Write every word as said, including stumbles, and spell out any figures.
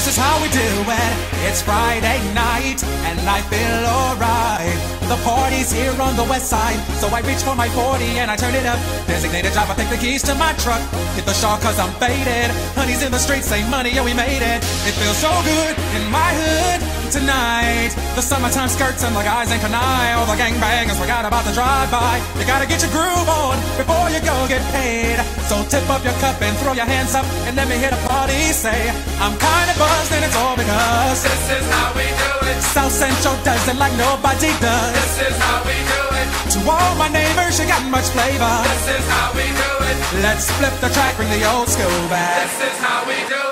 This is how we do it. It's Friday night and I feel alright. The party's here on the west side, so I reach for my forty and I turn it up. Designated driver, take the keys to my truck. Hit the shawl cause I'm faded. Honey's in the streets, say money, oh we made it. It feels so good in my hood tonight. The summertime skirts and the guys ain't can I. All the gangbangers forgot about the drive-by. You gotta get your groove on before you go get paid. So tip up your cup and throw your hands up and let me hit a party. Say, I'm kinda buzzed and it's all because this is how we do it. South Central does it like nobody does. This is how we do it. To all my neighbors, you got much flavor. This is how we do it. Let's flip the track, bring the old school back. This is how we do it.